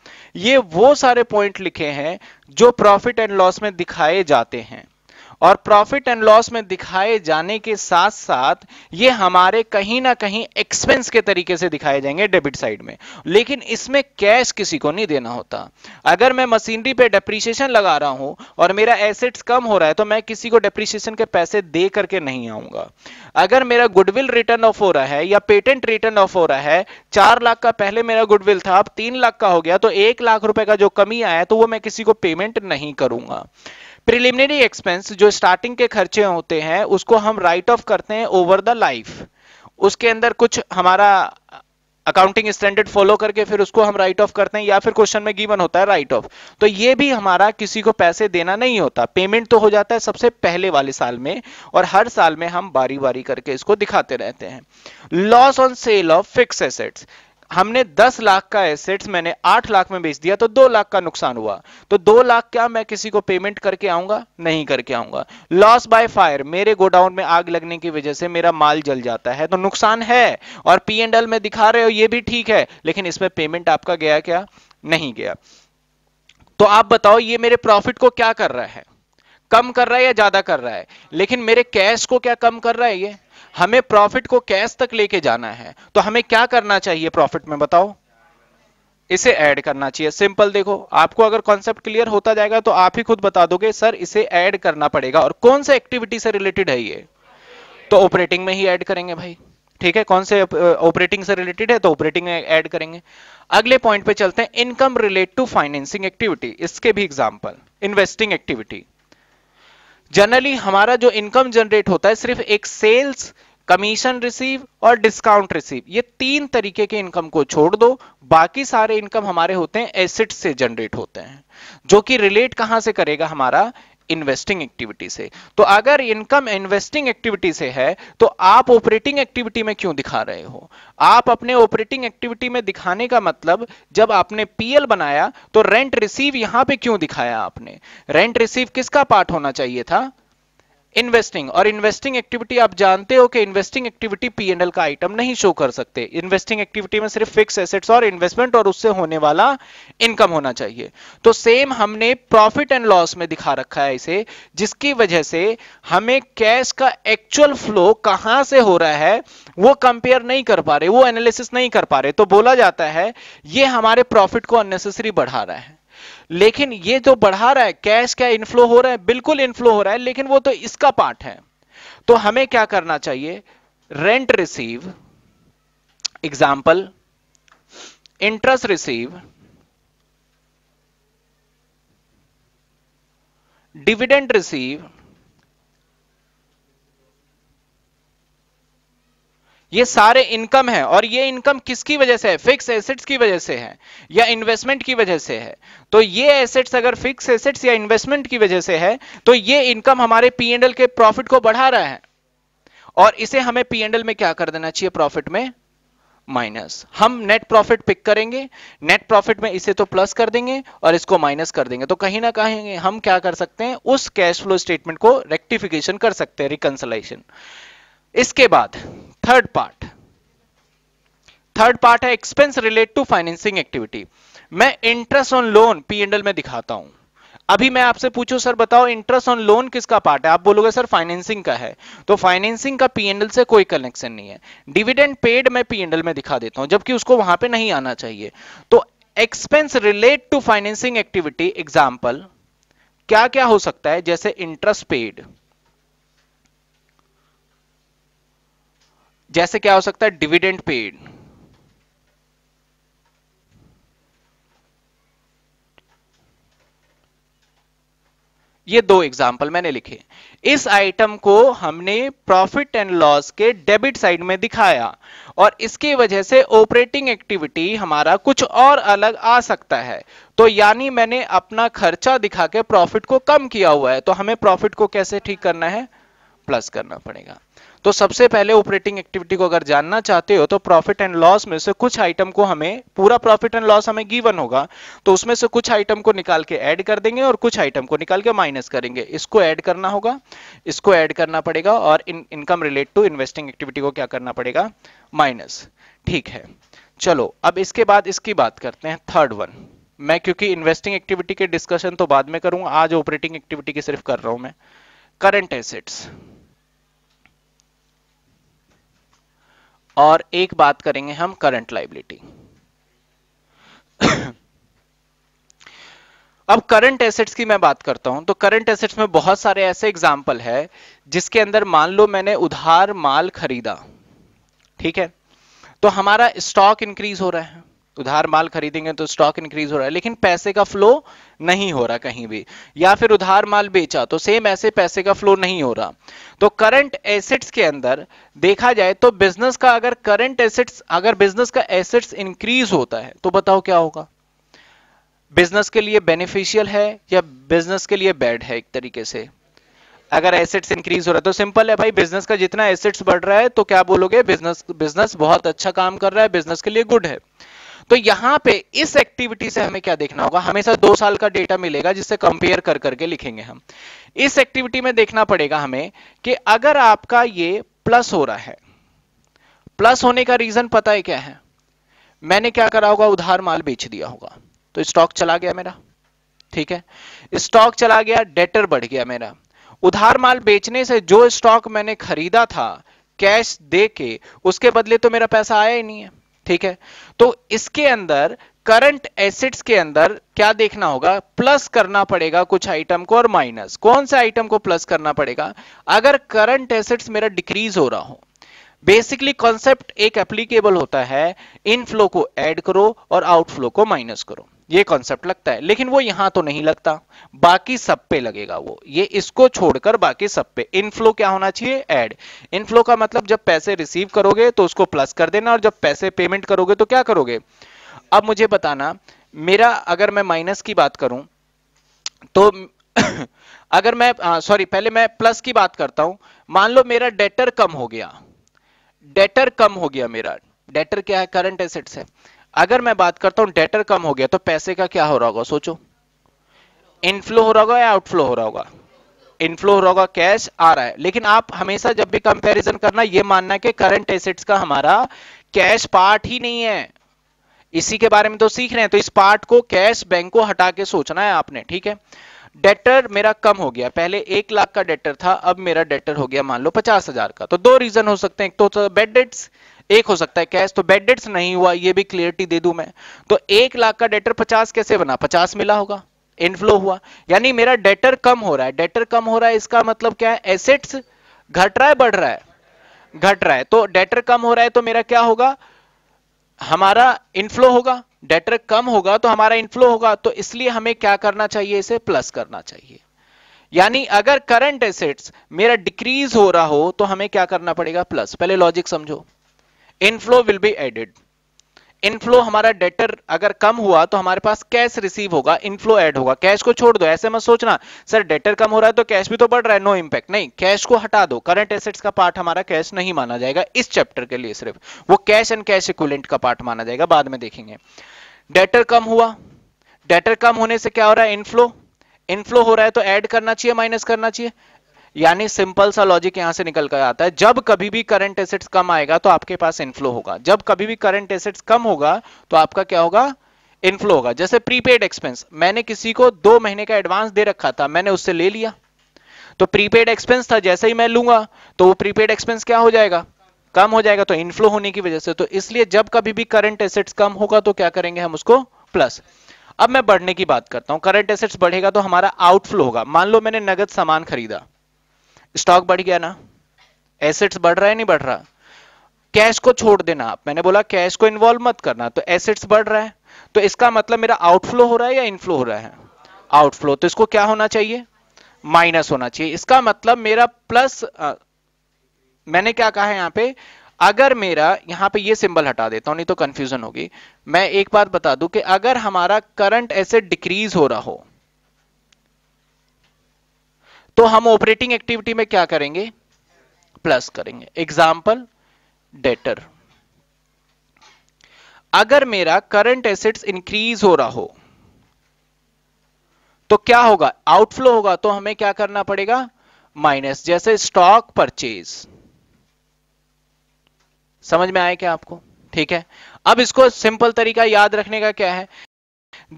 ये वो सारे पॉइंट लिखे हैं जो प्रॉफिट एंड लॉस में दिखाए जाते हैं, और प्रॉफिट एंड लॉस में दिखाए जाने के साथ साथ ये हमारे कहीं ना कहीं एक्सपेंस के तरीके से दिखाए जाएंगे डेबिट साइड में, लेकिन इसमें कैश किसी को नहीं देना होता। अगर मैं मशीनरी पे डेप्रिसिएशन लगा रहा हूं और मेरा एसेट्स कम हो रहा है तो मैं किसी को डेप्रिसिएशन के पैसे दे करके नहीं आऊंगा। अगर मेरा गुडविल रिटर्न ऑफ हो रहा है या पेटेंट रिटर्न ऑफ हो रहा है, चार लाख का पहले मेरा गुडविल था, अब तीन लाख का हो गया, तो एक लाख रुपए का जो कमी आया तो वो मैं किसी को पेमेंट नहीं करूंगा। प्रिलिमिनरी एक्सपेंस जो स्टार्टिंग के खर्चे होते हैं उसको हम राइट ऑफ करते हैं ओवर द लाइफ। उसके अंदर कुछ हमारा अकाउंटिंग स्टैंडर्ड फॉलो करके फिर उसको हम राइट ऑफ करते हैं, या फिर क्वेश्चन में गिवन होता है राइट ऑफ। तो ये भी हमारा किसी को पैसे देना नहीं होता, पेमेंट तो हो जाता है सबसे पहले वाले साल में, और हर साल में हम बारी बारी करके इसको दिखाते रहते हैं। Loss on sale of fix assets, हमने दस लाख का एसेट्स मैंने आठ लाख में बेच दिया तो दो लाख का नुकसान हुआ, तो दो लाख क्या मैं किसी को पेमेंट करके आऊंगा? नहीं करके आऊंगा। लॉस बाय फायर, मेरे गोडाउन में आग लगने की वजह से मेरा माल जल जाता है तो नुकसान है, और पी एंड एल में दिखा रहे हो ये भी ठीक है, लेकिन इसमें पेमेंट आपका गया क्या? नहीं गया। तो आप बताओ ये मेरे प्रॉफिट को क्या कर रहा है, कम कर रहा है या ज्यादा कर रहा है? लेकिन मेरे कैश को क्या कम कर रहा है? ये हमें प्रॉफिट को कैश तक लेके जाना है तो हमें क्या करना चाहिए प्रॉफिट में, बताओ? इसे ऐड करना चाहिए। सिंपल, देखो आपको अगर कॉन्सेप्ट क्लियर होता जाएगा तो आप ही खुद बता दोगे सर इसे ऐड करना पड़ेगा। और कौन से एक्टिविटी से रिलेटेड है ये? तो ऑपरेटिंग में ही ऐड करेंगे भाई, ठीक है। कौन से ऑपरेटिंग से रिलेटेड है तो ऑपरेटिंग में ऐड करेंगे। अगले पॉइंट पे चलते हैं, income relate to financing activity. इसके भी एग्जाम्पल इन्वेस्टिंग एक्टिविटी। जनरली हमारा जो इनकम जनरेट होता है सिर्फ एक सेल्स, कमीशन रिसीव और डिस्काउंट रिसीव, ये तीन तरीके के इनकम को छोड़ दो, बाकी सारे इनकम हमारे होते हैं एसेट्स से जनरेट होते हैं, जो कि रिलेट कहां से करेगा? हमारा इन्वेस्टिंग एक्टिविटी से। तो अगर इनकम इन्वेस्टिंग एक्टिविटी से है तो आप ऑपरेटिंग एक्टिविटी में क्यों दिखा रहे हो? आप अपने ऑपरेटिंग एक्टिविटी में दिखाने का मतलब, जब आपने पीएल बनाया तो रेंट रिसीव यहां पे क्यों दिखाया आपने? रेंट रिसीव किसका पार्ट होना चाहिए था? इन्वेस्टिंग और इन्वेस्टिंग एक्टिविटी आप जानते हो कि इन्वेस्टिंग एक्टिविटी पीएनएल का आइटम नहीं शो कर सकते। इन्वेस्टिंग एक्टिविटी में सिर्फ फिक्स एसेट्स और इन्वेस्टमेंट और उससे होने वाला इनकम होना चाहिए। तो सेम हमने प्रॉफिट एंड लॉस में दिखा रखा है इसे, जिसकी वजह से हमें कैश का एक्चुअल फ्लो कहां से हो रहा है वो कंपेयर नहीं कर पा रहे, वो एनालिसिस नहीं कर पा रहे। तो बोला जाता है ये हमारे प्रॉफिट को अननेसेसरी बढ़ा रहा है। लेकिन ये जो बढ़ा रहा है कैश क्या इनफ्लो हो रहा है, बिल्कुल इनफ्लो हो रहा है, लेकिन वो तो इसका पार्ट है। तो हमें क्या करना चाहिए, rent receive example, interest receive, dividend receive, ये सारे इनकम है। और ये इनकम किसकी वजह से है, फिक्स एसेट्स की वजह से है या इन्वेस्टमेंट की वजह से है। तो ये एसेट्स अगर फिक्स एसेट्स या इन्वेस्टमेंट की वजह से है तो ये इनकम हमारे पीएनएल के प्रॉफिट को बढ़ा रहा है, और इसे हमें पीएनएल में क्या कर देना चाहिए, प्रॉफिट में माइनस। हम नेट प्रॉफिट पिक करेंगे, नेट प्रॉफिट में इसे तो प्लस कर देंगे और इसको माइनस कर देंगे। तो कहीं ना कहीं हम क्या कर सकते हैं, उस कैश फ्लो स्टेटमेंट को रेक्टिफिकेशन कर सकते हैं, रिकंसिलेशन। इसके बाद थर्ड पार्ट, थर्ड पार्ट है expense relate to financing activity. मैं इंटरेस्ट ऑन लोन पीएनएल में दिखाता हूं। अभी मैं आपसे पूछूं सर बताओ इंटरेस्ट ऑन लोन किसका पार्ट है, आप बोलोगे सर फाइनेंसिंग का है। तो फाइनेंसिंग का पीएनएल से कोई कनेक्शन नहीं है। डिविडेंड पेड मैं पीएनएल में दिखा देता हूं, जबकि उसको वहां पे नहीं आना चाहिए। तो expense relate to financing activity example क्या क्या हो सकता है, जैसे इंटरेस्ट पेड, जैसे क्या हो सकता है डिविडेंड पेड, ये दो एग्जाम्पल मैंने लिखे। इस आइटम को हमने प्रॉफिट एंड लॉस के डेबिट साइड में दिखाया, और इसकी वजह से ऑपरेटिंग एक्टिविटी हमारा कुछ और अलग आ सकता है। तो यानी मैंने अपना खर्चा दिखा के प्रॉफिट को कम किया हुआ है, तो हमें प्रॉफिट को कैसे ठीक करना है, प्लस करना पड़ेगा। तो सबसे पहले ऑपरेटिंग एक्टिविटी को अगर जानना चाहते हो तो प्रॉफिट एंड लॉस में से कुछ आइटम को हमें, पूरा प्रॉफिट एंड लॉस हमें गिवन होगा, तो उसमें से कुछ आइटम को निकाल के ऐड कर देंगे और कुछ आइटम को निकाल के माइनस करेंगे। इसको ऐड करना होगा, इसको ऐड करना पड़ेगा, और इन income relate to investing activity को क्या करना पड़ेगा, माइनस। ठीक है, चलो अब इसके बाद इसकी बात करते हैं थर्ड वन। मैं क्योंकि इन्वेस्टिंग एक्टिविटी के डिस्कशन तो बाद में करूंगा, आज ऑपरेटिंग एक्टिविटी की सिर्फ कर रहा हूं मैं। करंट एसेट्स, और एक बात करेंगे हम करंट लायबिलिटी। अब करंट एसेट्स की मैं बात करता हूं तो करंट एसेट्स में बहुत सारे ऐसे एग्जाम्पल है जिसके अंदर मान लो मैंने उधार माल खरीदा, ठीक है, तो हमारा स्टॉक इंक्रीज हो रहा है, उधार माल खरीदेंगे तो स्टॉक इंक्रीज हो रहा है, लेकिन पैसे का फ्लो नहीं हो रहा कहीं भी। या फिर उधार माल बेचा तो सेम ऐसे पैसे का फ्लो नहीं हो रहा। तो करंट एसेट्स के अंदर देखा जाए तो बिजनेस का अगर करंट एसेट्स अगर बिजनेस का एसेट्स इंक्रीज होता है तो बताओ क्या होगा, बिजनेस के लिए बेनिफिशियल है या बिजनेस के लिए बैड है। एक तरीके से अगर एसेट्स इंक्रीज हो रहा है तो सिंपल है भाई, बिजनेस का जितना एसेट्स बढ़ रहा है तो क्या बोलोगे, बिजनेस बिजनेस बहुत अच्छा काम कर रहा है, बिजनेस के लिए गुड है। तो यहां पे इस एक्टिविटी से हमें क्या देखना होगा, हमेशा दो साल का डेटा मिलेगा जिससे कंपेयर कर करके लिखेंगे हम। इस एक्टिविटी में देखना पड़ेगा हमें कि अगर आपका ये प्लस हो रहा है, प्लस होने का रीजन पता है क्या है, मैंने क्या करा होगा, उधार माल बेच दिया होगा तो स्टॉक चला गया मेरा, ठीक है, स्टॉक चला गया, डेटर बढ़ गया मेरा। उधार माल बेचने से जो स्टॉक मैंने खरीदा था कैश दे के, उसके बदले तो मेरा पैसा आया ही नहीं है, ठीक है। तो इसके अंदर करंट एसेट्स के अंदर क्या देखना होगा, प्लस करना पड़ेगा कुछ आइटम को और माइनस। कौन से आइटम को प्लस करना पड़ेगा, अगर करंट एसेट्स मेरा डिक्रीज हो रहा हो। बेसिकली कॉन्सेप्ट एक एप्लीकेबल होता है, इनफ्लो को ऐड करो और आउटफ्लो को माइनस करो, ये कॉन्सेप्ट लगता है, लेकिन वो यहां तो नहीं लगता, बाकी सब पे लगेगा वो, ये इसको छोड़कर बाकी सब पे। इनफ्लो क्या होना चाहिए, ऐड। इनफ्लो का मतलब जब पैसे रिसीव करोगे तो उसको प्लस कर देना, और जब पैसे पेमेंट करोगे तो क्या करोगे। अब मुझे बताना मेरा, अगर मैं माइनस की बात करूं तो अगर मैं सॉरी पहले मैं प्लस की बात करता हूं। मान लो मेरा डेटर कम हो गया, डेटर कम हो गया मेरा, डेटर क्या है, करंट एसेट्स है। अगर मैं बात करता हूं डेटर कम हो गया तो पैसे का क्या हो रहा होगा, सोचो, इनफ्लो हो रहा होगा या आउटफ्लो हो रहा होगा, इनफ्लो होगा, कैश आ रहा है। लेकिन आप हमेशा जब भी कंपैरिजन करना ये मानना कि करंट एसेट्स का हमारा कैश पार्ट ही नहीं है, इसी के बारे में तो सीख रहे हैं, तो इस पार्ट को कैश बैंक को हटा के सोचना है आपने, ठीक है। डेटर मेरा कम हो गया, पहले एक लाख का डेटर था, अब मेरा डेटर हो गया मान लो पचास हजार का। तो दो रीजन हो सकते हैं, एक तो बेड डेट्स, एक हो सकता है कैश। तो बेड डेट्स नहीं हुआ, ये भी क्लियरिटी दे दूं मैं। तो एक लाख का डेटर पचास कैसे बना, पचास मिला होगा, इनफ्लो हुआ, यानी मेरा डेटर कम हो रहा है। डेटर कम हो रहा है इसका मतलब क्या है, एसेट्स घट रहा है बढ़ रहा है, घट रहा है। तो डेटर कम हो रहा है तो मेरा क्या होगा, हमारा इनफ्लो होगा। डेटर कम होगा तो हमारा इनफ्लो होगा, तो इसलिए हमें क्या करना चाहिए, इसे प्लस करना चाहिए। यानी अगर करंट एसेट्स मेरा डिक्रीज हो रहा हो तो हमें क्या करना पड़ेगा, प्लस। पहले लॉजिक समझो, inflow will be added, inflow हमारा डेटर अगर कम हुआ तो हमारे पास कैश रिसीव होगा, इनफ्लो ऐड होगा। कैश को छोड़ दो, ऐसे मत सोचना सर डेटर कम हो रहा है तो कैश भी तो बढ़ रहा है, नो इंपैक्ट, नहीं, कैश को हटा दो। करंट एसेट्स का पार्ट हमारा कैश नहीं माना जाएगा इस चैप्टर के लिए, सिर्फ वो कैश एंड कैश इक्विवेलेंट का पार्ट माना जाएगा, बाद में देखेंगे। डेटर कम हुआ, डेटर कम होने से क्या हो रहा है, इनफ्लो, इनफ्लो हो रहा है तो ऐड करना चाहिए माइनस करना चाहिए। यानी सिंपल सा लॉजिक यहां से निकल कर आता है, जब कभी भी करंट एसेट्स कम आएगा तो आपके पास इनफ्लो होगा, जब कभी भी करंट एसेट्स कम होगा तो आपका क्या होगा, इनफ्लो होगा। जैसे प्रीपेड एक्सपेंस, मैंने किसी को दो महीने का एडवांस दे रखा था, मैंने उससे ले लिया तो प्रीपेड एक्सपेंस था, जैसे ही मैं लूंगा तो वो प्रीपेड एक्सपेंस क्या हो जाएगा, कम हो जाएगा, तो इनफ्लो होने की वजह से। तो इसलिए जब कभी भी करंट एसेट्स कम होगा तो क्या करेंगे हम, उसको प्लस। अब मैं बढ़ने की बात करता हूं, करंट एसेट्स बढ़ेगा तो हमारा आउटफ्लो होगा। मान लो मैंने नगद सामान खरीदा, स्टॉक बढ़ गया ना, एसेट्स बढ़ रहा है नहीं बढ़ रहा, कैश को छोड़ देना आप, मैंने बोला कैश को इन्वॉल्व मत करना, तो एसेट्स बढ़ रहा है तो इसका मतलब मेरा आउटफ्लो हो रहा है या इनफ्लो हो रहा है, आउटफ्लो, तो इसको क्या होना चाहिए, माइनस होना चाहिए। इसका मतलब मेरा प्लस, आ, मैंने क्या कहा है यहाँ पे, अगर मेरा यहाँ पे ये सिंबल हटा देता हूं नहीं तो कंफ्यूजन होगी। मैं एक बात बता दूं कि अगर हमारा करंट एसेट डिक्रीज हो रहा हो तो हम ऑपरेटिंग एक्टिविटी में क्या करेंगे, प्लस करेंगे। एग्जाम्पल डेटर, अगर मेरा करंट एसेट्स इंक्रीज हो रहा हो तो क्या होगा, आउटफ्लो होगा, तो हमें क्या करना पड़ेगा, माइनस। जैसे स्टॉक परचेज, समझ में आया क्या आपको, ठीक है। अब इसको सिंपल तरीका याद रखने का क्या है,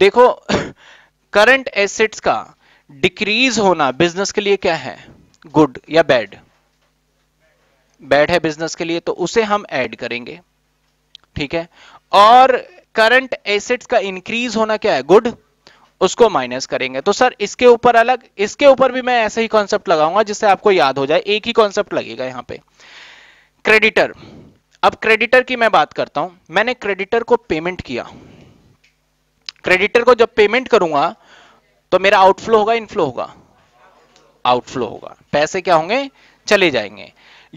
देखो करंट एसेट्स का डिक्रीज होना बिजनेस के लिए क्या है, गुड या बैड, बैड है बिजनेस के लिए, तो उसे हम ऐड करेंगे, ठीक है। और करंट एसेट्स का इंक्रीज होना क्या है, गुड, उसको माइनस करेंगे। तो सर इसके ऊपर अलग, इसके ऊपर भी मैं ऐसा ही कॉन्सेप्ट लगाऊंगा जिससे आपको याद हो जाए, एक ही कॉन्सेप्ट लगेगा यहाँ पे, क्रेडिटर। अब क्रेडिटर की मैं बात करता हूं, मैंने क्रेडिटर को पेमेंट किया, क्रेडिटर को जब पेमेंट करूंगा तो मेरा आउटफ्लो होगा इनफ्लो होगा, आउटफ्लो होगा, पैसे क्या होंगे, चले जाएंगे।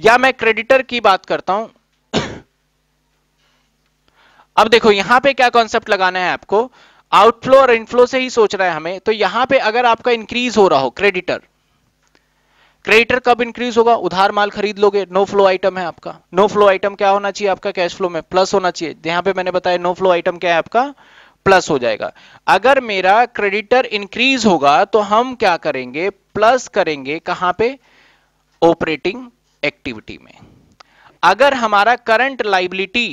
या मैं क्रेडिटर की बात करता हूं अब देखो यहां पे क्या कॉन्सेप्ट लगाना है आपको, आउटफ्लो और इनफ्लो से ही सोच रहा है हमें। तो यहां पे अगर आपका इंक्रीज हो रहा हो क्रेडिटर, क्रेडिटर कब इंक्रीज होगा, उधार माल खरीद लोगे, नो फ्लो आइटम है आपका, नो फ्लो आइटम क्या होना चाहिए आपका, कैश फ्लो में प्लस होना चाहिए। यहां पे मैंने बताया नो फ्लो आइटम क्या है आपका, प्लस हो जाएगा। अगर मेरा क्रेडिटर इंक्रीज होगा तो हम क्या करेंगे, प्लस करेंगे, कहां पे, ऑपरेटिंग एक्टिविटी में। अगर हमारा करंट लायबिलिटी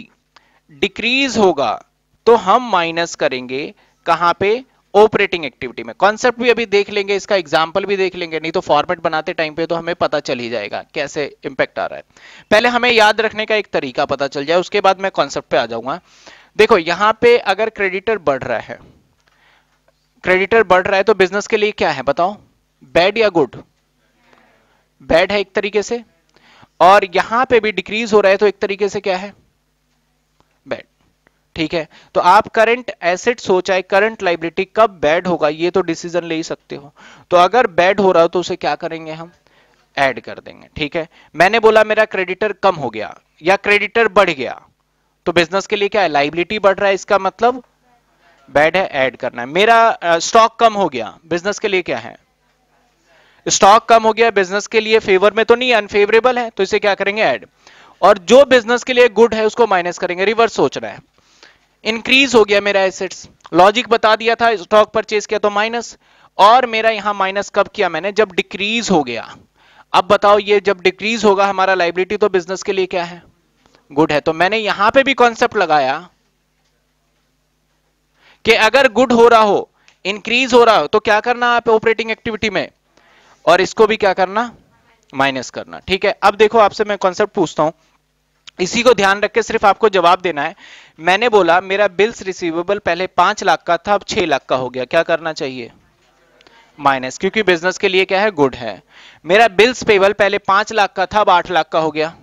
डिक्रीज होगा तो हम माइनस करेंगे, कहां पे, ऑपरेटिंग एक्टिविटी में। कॉन्सेप्ट भी अभी देख लेंगे, इसका एग्जांपल भी देख लेंगे, नहीं तो फॉर्मेट बनाते टाइम पे तो हमें पता चल ही जाएगा कैसे इंपैक्ट आ रहा है। पहले हमें याद रखने का एक तरीका पता चल जाए, उसके बाद मैं कॉन्सेप्ट पे आ जाऊंगा। देखो यहां पे अगर क्रेडिटर बढ़ रहा है, क्रेडिटर बढ़ रहा है तो बिजनेस के लिए क्या है बताओ, बैड या गुड, बैड है एक तरीके से। और यहां पे भी डिक्रीज हो रहा है तो एक तरीके से क्या है, बैड, ठीक है। तो आप करंट एसेट सोचा, करंट लायबिलिटी कब बैड होगा ये तो डिसीजन ले ही सकते हो। तो अगर बैड हो रहा हो तो उसे क्या करेंगे हम, ऐड कर देंगे, ठीक है। मैंने बोला मेरा क्रेडिटर कम हो गया या क्रेडिटर बढ़ गया तो बिजनेस के लिए क्या है, लायबिलिटी बढ़ रहा है, इसका मतलब बैड है, ऐड करना है। मेरा स्टॉक कम हो गया, बिजनेस के लिए क्या है, स्टॉक कम हो गया, बिजनेस के लिए फेवर में तो नहीं, अनफेवरेबल है, तो इसे क्या करेंगे, ऐड। और जो बिजनेस के लिए गुड है उसको माइनस करेंगे, रिवर्स सोचना है। इंक्रीज हो गया मेरा एसेट्स, लॉजिक बता दिया था, स्टॉक परचेज किया तो माइनस, और मेरा यहाँ माइनस कब किया मैंने, जब डिक्रीज हो गया। अब बताओ ये जब डिक्रीज होगा हमारा लायबिलिटी तो बिजनेस के लिए क्या है, गुड है। तो मैंने यहां पे भी कॉन्सेप्ट लगाया कि अगर गुड हो रहा हो, इंक्रीज हो रहा हो, तो क्या करना आप ऑपरेटिंग एक्टिविटी में, और इसको भी क्या करना, माइनस करना। ठीक है, अब देखो आपसे मैं कॉन्सेप्ट पूछता हूं, इसी को ध्यान रख के सिर्फ आपको जवाब देना है। मैंने बोला मेरा बिल्स रिसीवेबल पहले पांच लाख का था, अब छह लाख का हो गया, क्या करना चाहिए, माइनस, क्योंकि बिजनेस के लिए क्या है, गुड है। मेरा बिल्स पेबल पहले पांच लाख का था, अब आठ लाख का हो गया,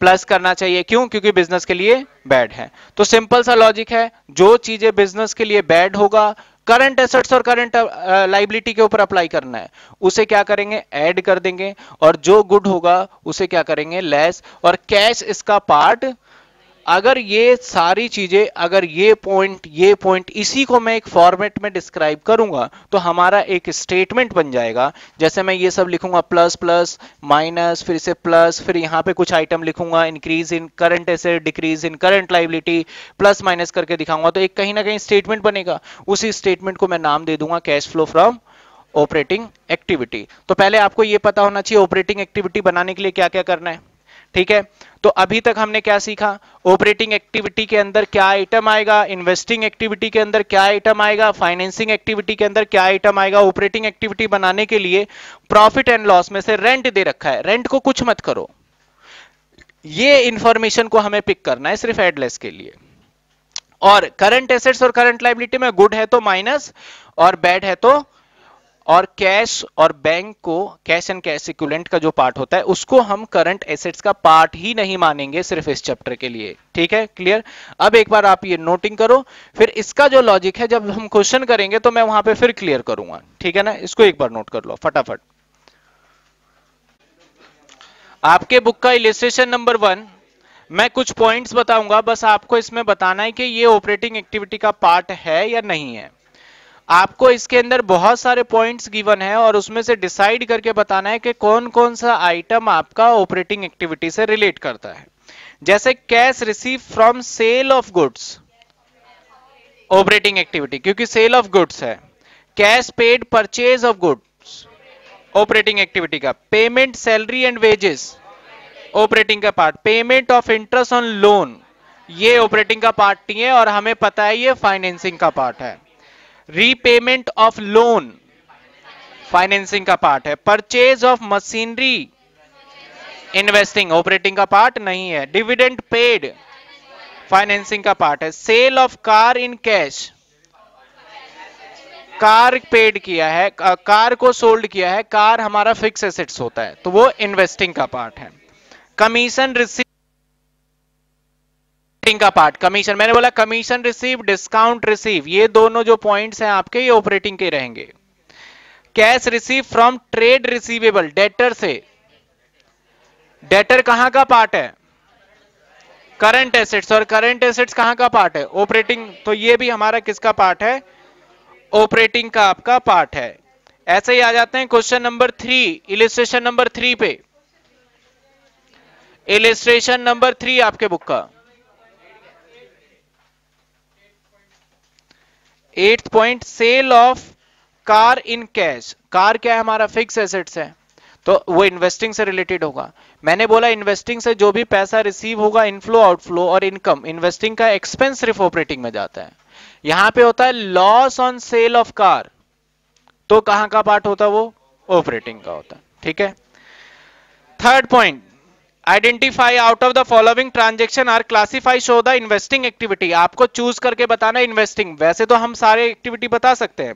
प्लस करना चाहिए, क्यों, क्योंकि बिजनेस के लिए बैड है। तो सिंपल सा लॉजिक है, जो चीजें बिजनेस के लिए बैड होगा करंट एसेट्स और करंट लायबिलिटी के ऊपर अप्लाई करना है, उसे क्या करेंगे, ऐड कर देंगे, और जो गुड होगा उसे क्या करेंगे, लेस, और कैश इसका पार्ट। अगर ये सारी चीजें, अगर ये पॉइंट, ये पॉइंट, इसी को मैं एक फॉर्मेट में डिस्क्राइब करूंगा तो हमारा एक स्टेटमेंट बन जाएगा। जैसे मैं ये सब लिखूंगा प्लस प्लस माइनस, फिर इसे प्लस, फिर यहाँ पे कुछ आइटम लिखूंगा, increase in current asset, decrease in current liability, plus minus करके दिखाऊंगा, तो एक कहीं ना कहीं स्टेटमेंट बनेगा। उसी स्टेटमेंट को मैं नाम दे दूंगा cash flow from operating activity. तो पहले आपको ये पता होना चाहिए ऑपरेटिंग एक्टिविटी बनाने के लिए क्या क्या करना है। ठीक है, तो अभी तक हमने क्या सीखा, ऑपरेटिंग एक्टिविटी के अंदर क्या आइटम आएगा, इन्वेस्टिंग एक्टिविटी के अंदर क्या आइटम आएगा, फाइनेंसिंग एक्टिविटी के अंदर क्या आइटम आएगा। ऑपरेटिंग एक्टिविटी बनाने के लिए प्रॉफिट एंड लॉस में से रेंट दे रखा है, रेंट को कुछ मत करो, ये इंफॉर्मेशन को हमें पिक करना है सिर्फ एडलेस के लिए। और करंट एसेट्स और करंट लायबिलिटी में गुड है तो माइनस और बैड है तो, और कैश और बैंक को, कैश एंड कैश इक्विवेलेंट का जो पार्ट होता है उसको हम करंट एसेट्स का पार्ट ही नहीं मानेंगे सिर्फ इस चैप्टर के लिए। ठीक है, क्लियर। अब एक बार आप ये नोटिंग करो, फिर इसका जो लॉजिक है जब हम क्वेश्चन करेंगे तो मैं वहां पे फिर क्लियर करूंगा। ठीक है ना, इसको एक बार नोट कर लो फटाफट। आपके बुक का इलस्ट्रेशन नंबर वन, मैं कुछ पॉइंट्स बताऊंगा, बस आपको इसमें बताना है कि ये ऑपरेटिंग एक्टिविटी का पार्ट है या नहीं है। आपको इसके अंदर बहुत सारे पॉइंट्स गिवन है और उसमें से डिसाइड करके बताना है कि कौन कौन सा आइटम आपका ऑपरेटिंग एक्टिविटी से रिलेट करता है। जैसे cash receive from sale of goods operating activity, क्योंकि सेल ऑफ गुड्स है। Cash paid purchase of goods operating activity का। Payment salary and wages operating का part. Payment of interest on loan, ये ऑपरेटिंग का पार्ट नहीं है और हमें पता है ये फाइनेंसिंग का पार्ट है। रीपेमेंट ऑफ लोन फाइनेंसिंग का पार्ट है। Purchase of machinery investing operating का पार्ट नहीं है। डिविडेंड पेड फाइनेंसिंग का पार्ट है। Sale of car in cash, car paid किया है, कार को सोल्ड किया है, कार हमारा फिक्स एसेट्स होता है तो वो इन्वेस्टिंग का पार्ट है। कमीशन रिसीव का पार्ट, कमीशन, मैंने बोला कमीशन रिसीव, डिस्काउंट रिसीव, ये दोनों जो पॉइंट्स हैं आपके ये ऑपरेटिंग के रहेंगे। Cash receive from trade receivable, debtor से, डेटर कहां का पार्ट है, करंट एसेट्स, और करंट एसेट्स कहां का पार्ट है, ऑपरेटिंग, तो ये भी हमारा किसका पार्ट है, ऑपरेटिंग का आपका पार्ट है। ऐसे ही आ जाते हैं question number three, illustration number three पे। इलस्ट्रेशन नंबर थ्री आपके बुक का eight point, sale of car in cash. Car क्या है, हमारा फिक्स एसेट्स है तो वो इन्वेस्टिंग से रिलेटेड होगा। मैंने बोला इन्वेस्टिंग से जो भी पैसा रिसीव होगा, इनफ्लो आउटफ्लो और इनकम, इन्वेस्टिंग का एक्सपेंस सिर्फ ऑपरेटिंग में जाता है। यहां पे होता है loss on sale of car, तो कहां का पार्ट होता है, वो ऑपरेटिंग का होता है। ठीक है, third point, identify out of the following transaction are classify show the investing activity. आपको चूज करके बताना इन्वेस्टिंग, वैसे तो हम सारे एक्टिविटी बता सकते हैं।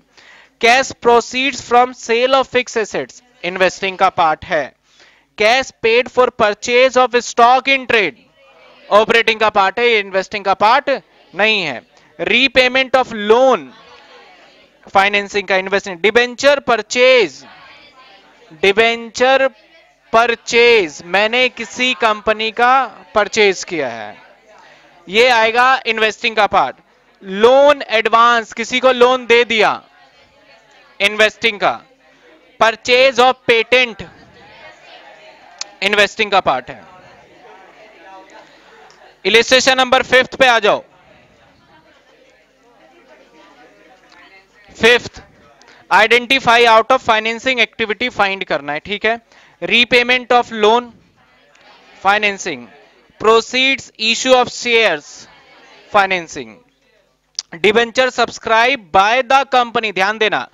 Cash proceeds from sale of fix assets investing का पार्ट है। Cash paid for purchase of stock in trade operating का पार्ट है, इन्वेस्टिंग का पार्ट नहीं है। रीपेमेंट ऑफ लोन फाइनेंसिंग का, investing. Debenture purchase, debenture purchase, मैंने किसी कंपनी का परचेज किया है, ये आएगा इन्वेस्टिंग का पार्ट। लोन एडवांस, किसी को लोन दे दिया, इन्वेस्टिंग का। परचेज ऑफ पेटेंट इन्वेस्टिंग का पार्ट है। इलस्ट्रेशन नंबर फिफ्थ पे आ जाओ। Fifth, identify out of financing activity find करना है, ठीक है। Repayment of loan financing, proceeds issue of shares financing, debenture subscribe by the company, ध्यान देना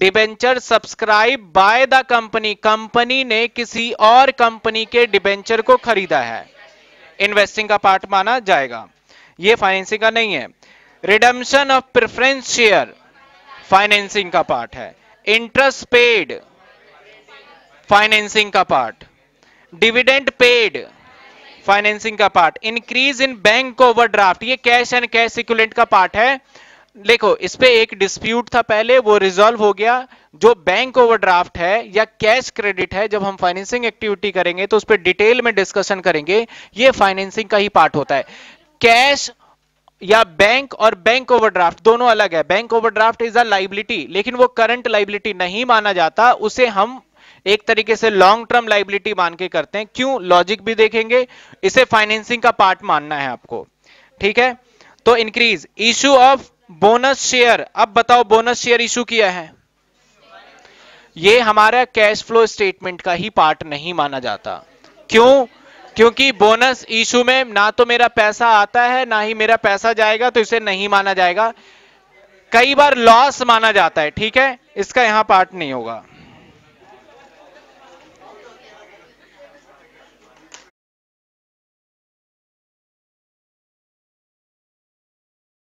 debenture subscribe by the company, company ने किसी और कंपनी के डिबेंचर को खरीदा है, इन्वेस्टिंग का पार्ट माना जाएगा, ये फाइनेंसिंग का नहीं है। Redemption of preference share financing का पार्ट है, इंटरेस्ट पेड फाइनेंसिंग का पार्ट, डिविडेंड पेड फाइनेंसिंग का part, increase in bank overdraft ये कैश एंड कैश इक्विवेलेंट का पार्ट है। देखो इस पे एक डिस्प्यूट था पहले, वो रिजॉल्व हो गया। जो बैंक ओवरड्राफ्ट है या कैश क्रेडिट है, जब हम फाइनेंसिंग एक्टिविटी करेंगे तो उस पे डिटेल में डिस्कशन करेंगे, ये फाइनेंसिंग का ही पार्ट होता है। कैश या बैंक और बैंक ओवरड्राफ्ट दोनों अलग है। Bank overdraft is a liability, लेकिन वो करंट लाइबिलिटी नहीं माना जाता, उसे हम एक तरीके से लॉन्ग टर्म लाइबिलिटी मान के करते हैं। क्यों, लॉजिक भी देखेंगे, इसे फाइनेंसिंग का पार्ट मानना है आपको, ठीक है। तो increase issue of bonus share, अब बताओ बोनस शेयर इशू किया है, ये हमारा कैश फ्लो स्टेटमेंट का ही पार्ट नहीं माना जाता। क्यों, क्योंकि बोनस इशू में ना तो मेरा पैसा आता है ना ही मेरा पैसा जाएगा, तो इसे नहीं माना जाएगा। कई बार लॉस माना जाता है, ठीक है, इसका यहां पार्ट नहीं होगा।